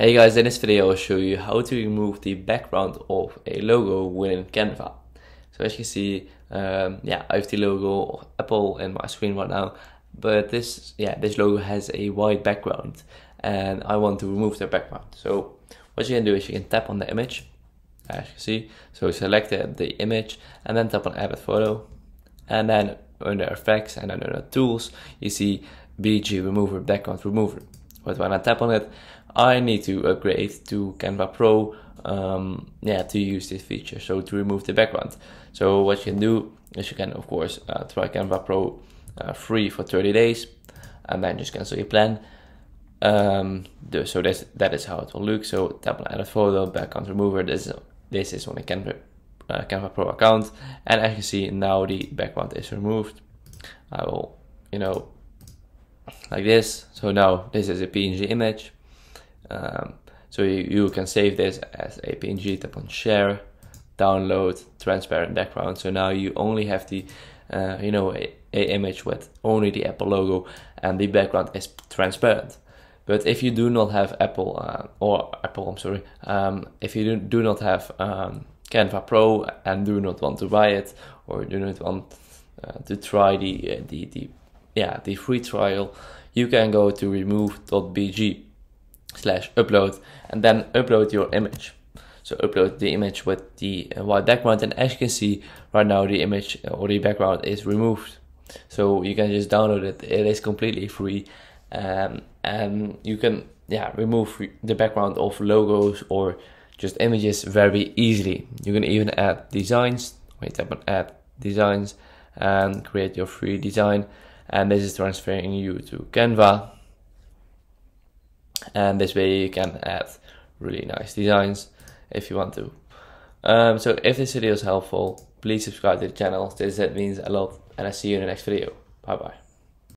Hey guys, in this video I'll show you how to remove the background of a logo within Canva. So as you can see, I have the logo of Apple in my screen right now, but this logo has a white background and I want to remove the background. So what you can do is you can tap on the image, as you can see. So select the image and then tap on Edit Photo, and then under Effects and then under Tools you see BG Remover, Background Remover. But when I tap on it, I need to upgrade to Canva Pro to use this feature, so to remove the background. So what you can do is you can, of course, try Canva Pro free for 30 days and then just cancel your plan. So that is how it will look. So tap on Edit Photo, Background Remover. This is on the Canva Pro account, and as you see now the background is removed. I will, like this. So now this is a PNG image. So you can save this as a PNG, tap on Share, Download, Transparent Background. So now you only have the, a image with only the Apple logo and the background is transparent. But if you do not have Apple, if you do not have Canva Pro and do not want to buy it, or do not want to try the free trial, you can go to remove.bg/upload and then upload your image. So upload the image with the white background, and as you can see right now the image or the background is removed. So you can just download it. It is completely free, and you can remove the background of logos or just images very easily. You can even add designs. Tap on Add Designs and create your free design. And this is transferring you to Canva, and this way you can add really nice designs if you want to. So if this video is helpful, please subscribe to the channel. That means a lot, and I'll see you in the next video. Bye bye.